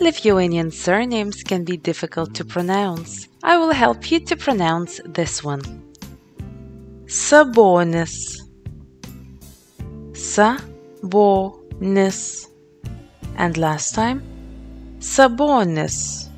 Lithuanian surnames can be difficult to pronounce. I will help you to pronounce this one. Sabonis. Sa-bo-nis. And last time, Sabonis.